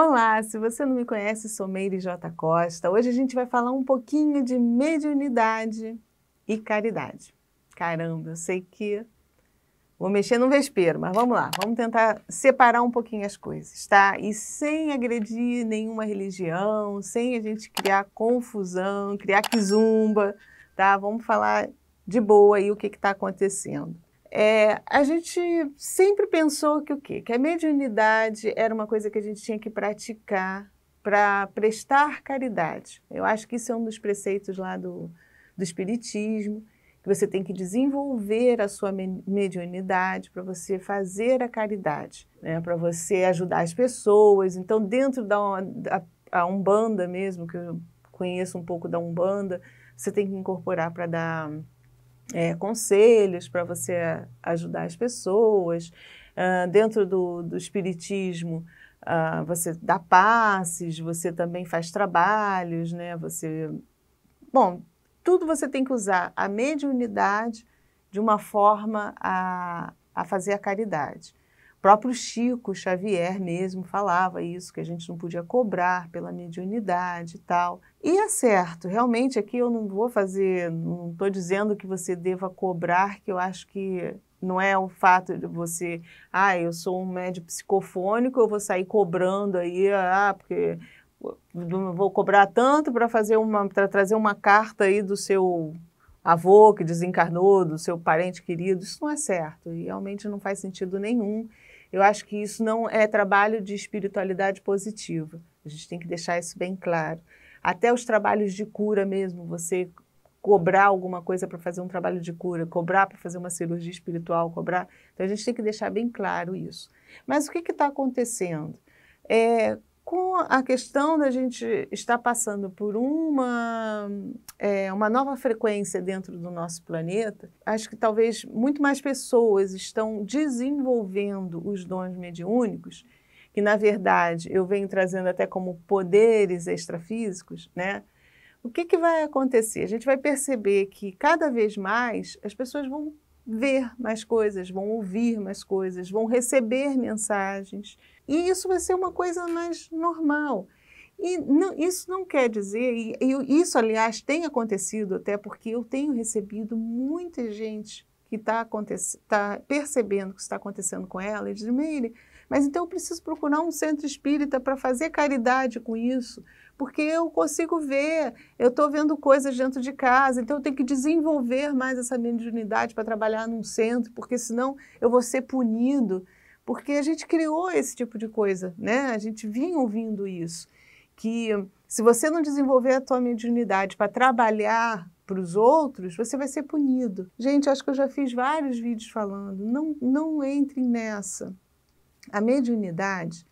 Olá, se você não me conhece, sou Meire J Costa. Hoje a gente vai falar um pouquinho de mediunidade e caridade. Caramba, eu sei que vou mexer num vespeiro, mas vamos lá, vamos tentar separar um pouquinho as coisas, tá? E sem agredir nenhuma religião, sem a gente criar confusão, criar quizumba, tá? Vamos falar de boa aí o que está acontecendo. A gente sempre pensou que o quê? Que a mediunidade era uma coisa que a gente tinha que praticar para prestar caridade. Eu acho que isso é um dos preceitos lá do Espiritismo, que você tem que desenvolver a sua mediunidade para você fazer a caridade, né? Para você ajudar as pessoas. Então, dentro da Umbanda mesmo, que eu conheço um pouco da Umbanda, você tem que incorporar para dar conselhos, para você ajudar as pessoas. Dentro do Espiritismo, você dá passes, você também faz trabalhos, né? Você... Bom, tudo você tem que usar a mediunidade de uma forma a fazer a caridade. O próprio Chico Xavier mesmo falava isso, que a gente não podia cobrar pela mediunidade e tal. E é certo, realmente aqui eu não vou fazer, não estou dizendo que você deva cobrar, que eu acho que não é o fato de você, eu sou um médium psicofônico, eu vou sair cobrando aí, porque vou cobrar tanto para fazer para trazer uma carta aí do seu avô que desencarnou, do seu parente querido. Isso não é certo e realmente não faz sentido nenhum. Eu acho que isso não é trabalho de espiritualidade positiva. A gente tem que deixar isso bem claro. Até os trabalhos de cura mesmo, você cobrar alguma coisa para fazer um trabalho de cura, cobrar para fazer uma cirurgia espiritual, cobrar. Então a gente tem que deixar bem claro isso. Mas o que está acontecendo? Com a questão da gente estar passando por uma nova frequência dentro do nosso planeta, acho que talvez muito mais pessoas estão desenvolvendo os dons mediúnicos, que na verdade eu venho trazendo até como poderes extrafísicos, né? O que vai acontecer? A gente vai perceber que cada vez mais as pessoas vão ver mais coisas, vão ouvir mais coisas, vão receber mensagens. E isso vai ser uma coisa mais normal. E não, isso não quer dizer, e isso, aliás, tem acontecido até porque eu tenho recebido muita gente que está percebendo o que está acontecendo com ela e diz, Meire, mas então eu preciso procurar um centro espírita para fazer caridade com isso, porque eu consigo ver, eu estou vendo coisas dentro de casa, então eu tenho que desenvolver mais essa mediunidade para trabalhar num centro, porque senão eu vou ser punido. Porque a gente criou esse tipo de coisa, né? A gente vinha ouvindo isso, que se você não desenvolver a tua mediunidade para trabalhar para os outros, você vai ser punido. Gente, acho que eu já fiz vários vídeos falando, não entrem nessa. A mediunidade,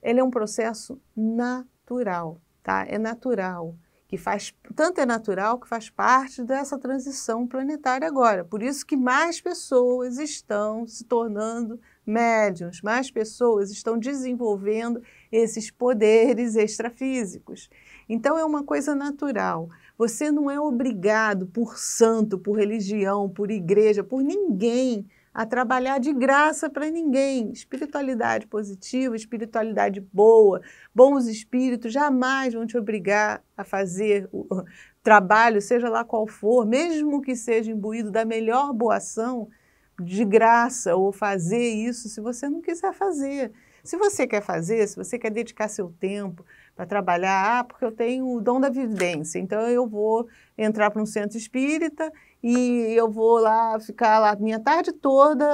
ela é um processo natural, tá? É natural, que faz, tanto é natural que faz parte dessa transição planetária agora. Por isso que mais pessoas estão se tornando médiuns, mais pessoas estão desenvolvendo esses poderes extrafísicos. Então é uma coisa natural. Você não é obrigado por santo, por religião, por igreja, por ninguém a trabalhar de graça para ninguém. Espiritualidade positiva, espiritualidade boa, bons espíritos jamais vão te obrigar a fazer o trabalho, seja lá qual for, mesmo que seja imbuído da melhor boa ação, de graça, ou fazer isso se você não quiser fazer. Se você quer fazer, se você quer dedicar seu tempo para trabalhar, porque eu tenho o dom da vidência, então eu vou entrar para um centro espírita e eu vou lá ficar lá a minha tarde toda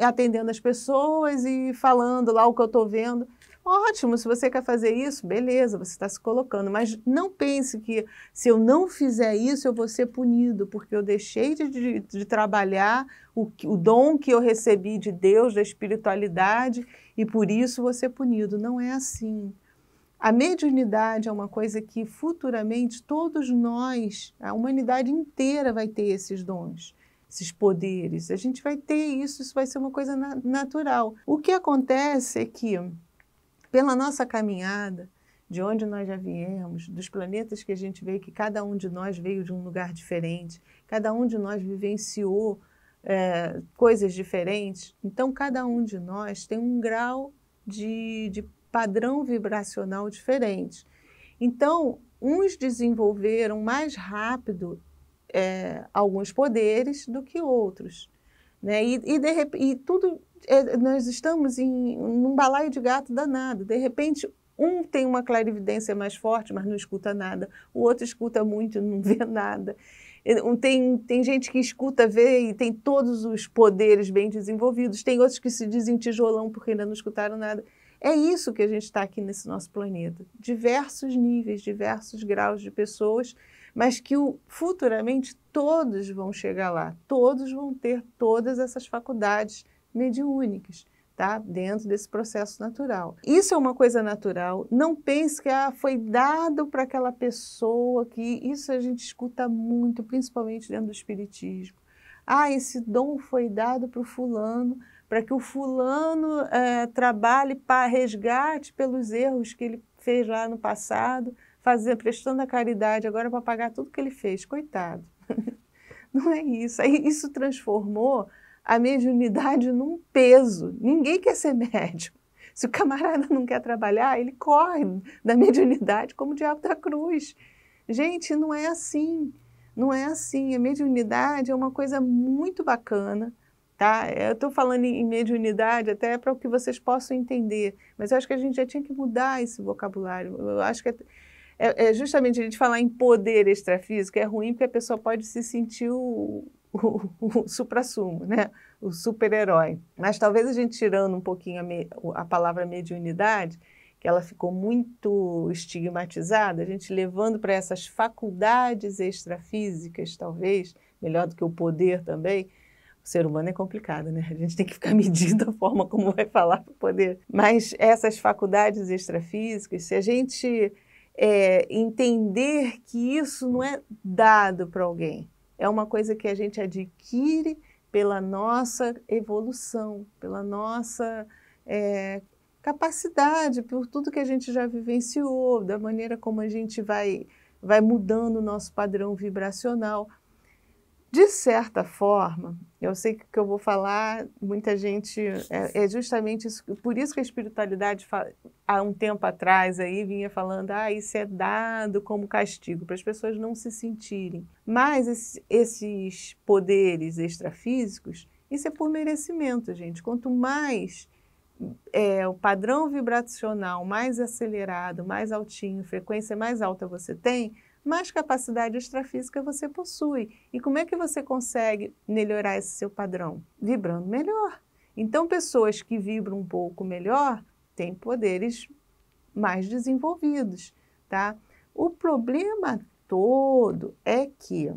atendendo as pessoas e falando lá o que eu estou vendo. Ótimo, se você quer fazer isso, beleza, você está se colocando, mas não pense que se eu não fizer isso eu vou ser punido, porque eu deixei de trabalhar o dom que eu recebi de Deus, da espiritualidade, e por isso vou ser punido. Não é assim. A mediunidade é uma coisa que futuramente todos nós, a humanidade inteira vai ter esses dons, esses poderes. A gente vai ter isso vai ser uma coisa natural. O que acontece é que pela nossa caminhada, de onde nós já viemos, dos planetas que a gente veio, que cada um de nós veio de um lugar diferente, cada um de nós vivenciou coisas diferentes, então cada um de nós tem um grau de padrão vibracional diferente. Então, uns desenvolveram mais rápido alguns poderes do que outros, né? E tudo, nós estamos num balaio de gato danado. De repente, um tem uma clarividência mais forte, mas não escuta nada. O outro escuta muito e não vê nada. Tem gente que escuta, vê e tem todos os poderes bem desenvolvidos. Tem outros que se dizem tijolão porque ainda não escutaram nada. É isso que a gente está aqui nesse nosso planeta. Diversos níveis, diversos graus de pessoas, mas que futuramente todos vão chegar lá. Todos vão ter todas essas faculdades mediúnicas, tá? Dentro desse processo natural. Isso é uma coisa natural. Não pense que foi dado para aquela pessoa que... Isso a gente escuta muito, principalmente dentro do espiritismo. Esse dom foi dado para o fulano, para que o fulano trabalhe para resgate pelos erros que ele fez lá no passado, prestando a caridade agora para pagar tudo que ele fez. Coitado. Não é isso. Isso transformou a mediunidade num peso. Ninguém quer ser médium. Se o camarada não quer trabalhar, ele corre da mediunidade como o diabo da cruz. Gente, não é assim. Não é assim. A mediunidade é uma coisa muito bacana, tá? Eu estou falando em mediunidade até para que vocês possam entender, mas eu acho que a gente já tinha que mudar esse vocabulário. Eu acho que justamente a gente falar em poder extrafísico é ruim porque a pessoa pode se sentir o suprassumo, né? O super-herói. Mas talvez a gente tirando um pouquinho a palavra mediunidade, que ela ficou muito estigmatizada, a gente levando para essas faculdades extrafísicas, talvez, melhor do que o poder também. O ser humano é complicado, né? A gente tem que ficar medindo a forma como vai falar para o poder. Mas essas faculdades extrafísicas, se a gente entender que isso não é dado para alguém, é uma coisa que a gente adquire pela nossa evolução, pela nossa capacidade, por tudo que a gente já vivenciou, da maneira como a gente vai mudando o nosso padrão vibracional. De certa forma, eu sei que o que eu vou falar, muita gente... É justamente isso, por isso que a espiritualidade, há um tempo atrás, aí vinha falando, isso é dado como castigo, para as pessoas não se sentirem. Mas esses poderes extrafísicos, isso é por merecimento, gente. Quanto mais o padrão vibracional mais acelerado, mais altinho, frequência mais alta você tem, mais capacidade extrafísica você possui. E como é que você consegue melhorar esse seu padrão? Vibrando melhor. Então, pessoas que vibram um pouco melhor têm poderes mais desenvolvidos, tá? O problema todo é que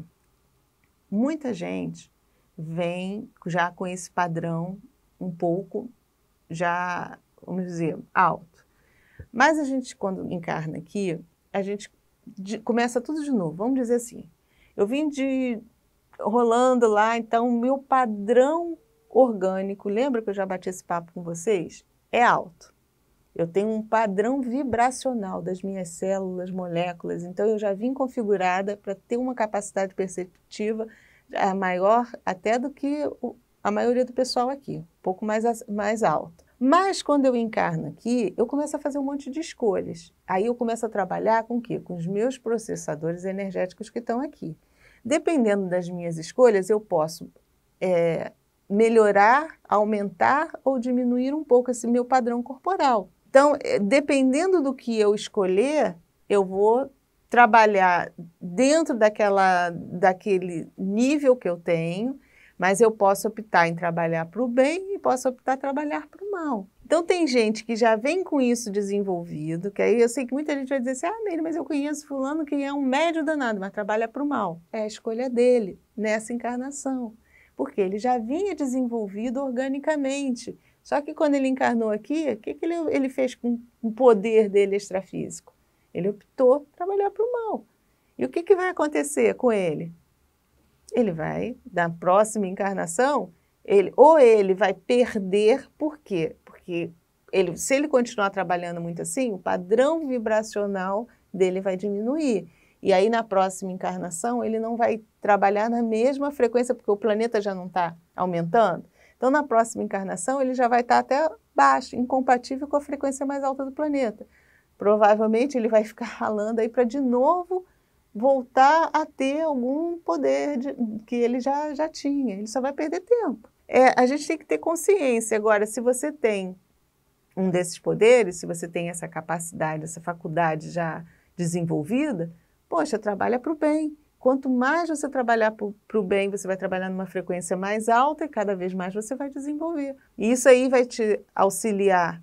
muita gente vem já com esse padrão um pouco, já, vamos dizer, alto. Mas a gente, quando encarna aqui, a gente começa tudo de novo. Vamos dizer assim, eu vim rolando lá, então meu padrão orgânico, lembra que eu já bati esse papo com vocês? É alto. Eu tenho um padrão vibracional das minhas células, moléculas, então eu já vim configurada para ter uma capacidade perceptiva maior até do que a maioria do pessoal aqui, um pouco mais alto. Mas quando eu encarno aqui, eu começo a fazer um monte de escolhas. Aí eu começo a trabalhar com o quê? Com os meus processadores energéticos que estão aqui. Dependendo das minhas escolhas, eu posso melhorar, aumentar ou diminuir um pouco esse meu padrão corporal. Então, dependendo do que eu escolher, eu vou trabalhar dentro daquele nível que eu tenho, mas eu posso optar em trabalhar para o bem e posso optar em trabalhar para o mal. Então tem gente que já vem com isso desenvolvido, que aí eu sei que muita gente vai dizer assim, Meire, mas eu conheço fulano que é um médium danado, mas trabalha para o mal. É a escolha dele nessa encarnação, porque ele já vinha desenvolvido organicamente. Só que quando ele encarnou aqui, o que ele fez com o poder dele extrafísico? Ele optou por trabalhar para o mal. E o que vai acontecer com ele? Ele vai, na próxima encarnação, ele vai perder. Por quê? Porque se ele continuar trabalhando muito assim, o padrão vibracional dele vai diminuir. E aí, na próxima encarnação, ele não vai trabalhar na mesma frequência, porque o planeta já não está aumentando. Então, na próxima encarnação, ele já vai estar até baixa, incompatível com a frequência mais alta do planeta. Provavelmente ele vai ficar ralando aí para de novo voltar a ter algum poder que ele já tinha. Ele só vai perder tempo. A gente tem que ter consciência. Agora, se você tem um desses poderes, se você tem essa capacidade, essa faculdade já desenvolvida, poxa, trabalha para o bem. Quanto mais você trabalhar para o bem, você vai trabalhar numa frequência mais alta e cada vez mais você vai desenvolver. E isso aí vai te auxiliar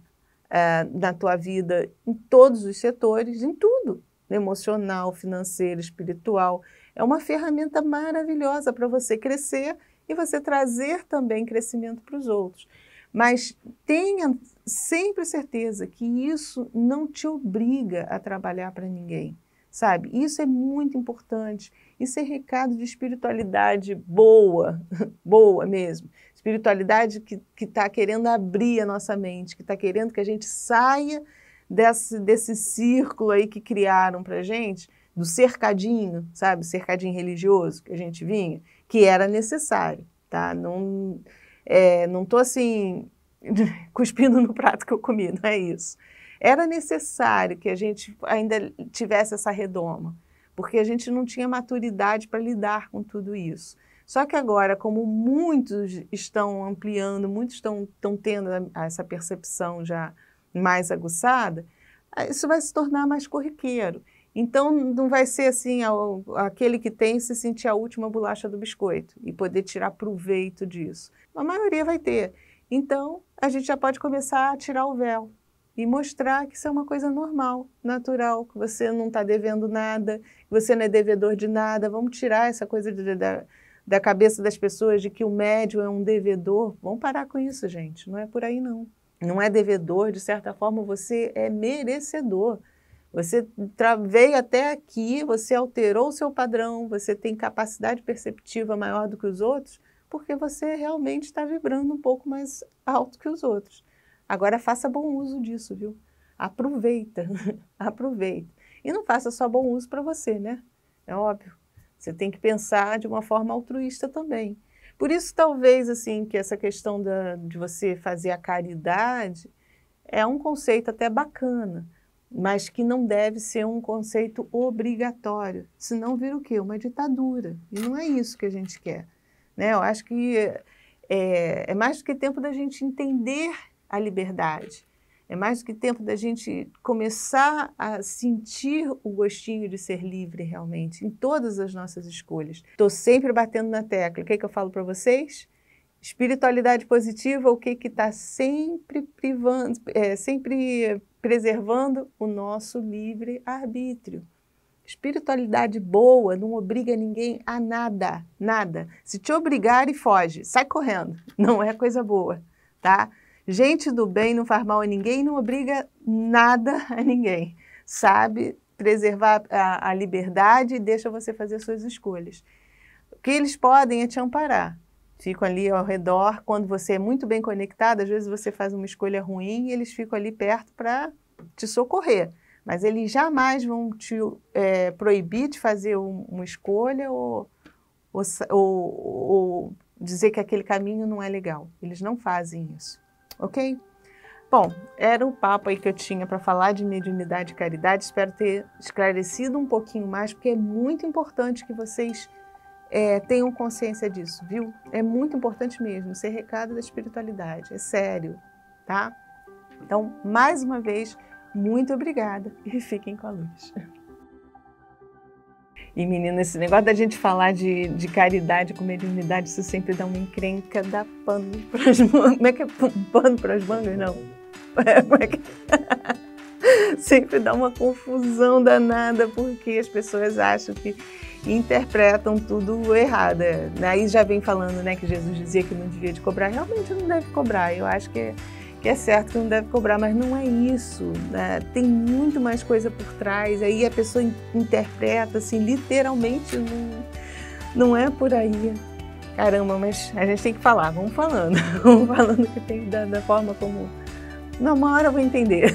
na tua vida em todos os setores, em tudo. Emocional, financeiro, espiritual. É uma ferramenta maravilhosa para você crescer e você trazer também crescimento para os outros. Mas tenha sempre certeza que isso não te obriga a trabalhar para ninguém, sabe? Isso é muito importante. Isso é recado de espiritualidade boa, boa mesmo. Espiritualidade que está querendo abrir a nossa mente, que está querendo que a gente saia desse círculo aí que criaram pra gente, do cercadinho, sabe? Cercadinho religioso que a gente vinha, que era necessário, tá? Não tô assim, cuspindo no prato que eu comi, não é isso. Era necessário que a gente ainda tivesse essa redoma, porque a gente não tinha maturidade para lidar com tudo isso. Só que agora, como muitos estão ampliando, muitos estão tendo essa percepção já mais aguçada, isso vai se tornar mais corriqueiro. Então, não vai ser assim, aquele que tem se sentir a última bolacha do biscoito e poder tirar proveito disso. A maioria vai ter. Então, a gente já pode começar a tirar o véu e mostrar que isso é uma coisa normal, natural, que você não está devendo nada, que você não é devedor de nada. Vamos tirar essa coisa da cabeça das pessoas de que o médium é um devedor. Vamos parar com isso, gente. Não é por aí, não. Não é devedor, de certa forma você é merecedor. Você veio até aqui, você alterou o seu padrão, você tem capacidade perceptiva maior do que os outros, porque você realmente está vibrando um pouco mais alto que os outros. Agora faça bom uso disso, viu? Aproveita, aproveita. E não faça só bom uso para você, né? É óbvio. Você tem que pensar de uma forma altruísta também. Por isso, talvez, assim, que essa questão de você fazer a caridade é um conceito até bacana, mas que não deve ser um conceito obrigatório, senão vira o quê? Uma ditadura. E não é isso que a gente quer, né? Eu acho que é mais do que tempo da gente entender a liberdade, é mais do que tempo da gente começar a sentir o gostinho de ser livre realmente, em todas as nossas escolhas. Estou sempre batendo na tecla. O que é que eu falo para vocês? Espiritualidade positiva, o que está sempre privando, sempre preservando o nosso livre-arbítrio. Espiritualidade boa não obriga ninguém a nada, nada. Se te obrigar, e foge, sai correndo. Não é coisa boa, tá? Gente do bem não faz mal a ninguém, não obriga nada a ninguém. Sabe preservar a liberdade e deixa você fazer suas escolhas. O que eles podem é te amparar. Ficam ali ao redor, quando você é muito bem conectado, às vezes você faz uma escolha ruim e eles ficam ali perto para te socorrer. Mas eles jamais vão te proibir de fazer uma escolha ou dizer que aquele caminho não é legal. Eles não fazem isso. Ok? Bom, era o papo aí que eu tinha para falar de mediunidade e caridade. Espero ter esclarecido um pouquinho mais, porque é muito importante que vocês tenham consciência disso, viu? É muito importante mesmo, ser recado da espiritualidade, é sério, tá? Então, mais uma vez, muito obrigada e fiquem com a luz. E, menina, esse negócio da gente falar de caridade com mediunidade, isso sempre dá uma encrenca, dá pano para as mangas. Como é que é? Pano para as mangas? Não. Como é que é? Sempre dá uma confusão danada, porque as pessoas acham que interpretam tudo errado. Aí já vem falando, né, que Jesus dizia que não devia de cobrar. Realmente não deve cobrar. Eu acho que é certo que não deve cobrar, mas não é isso, né? Tem muito mais coisa por trás, aí a pessoa interpreta, assim, literalmente, não é por aí. Caramba, mas a gente tem que falar, vamos falando que tem da forma como... Não, uma hora eu vou entender.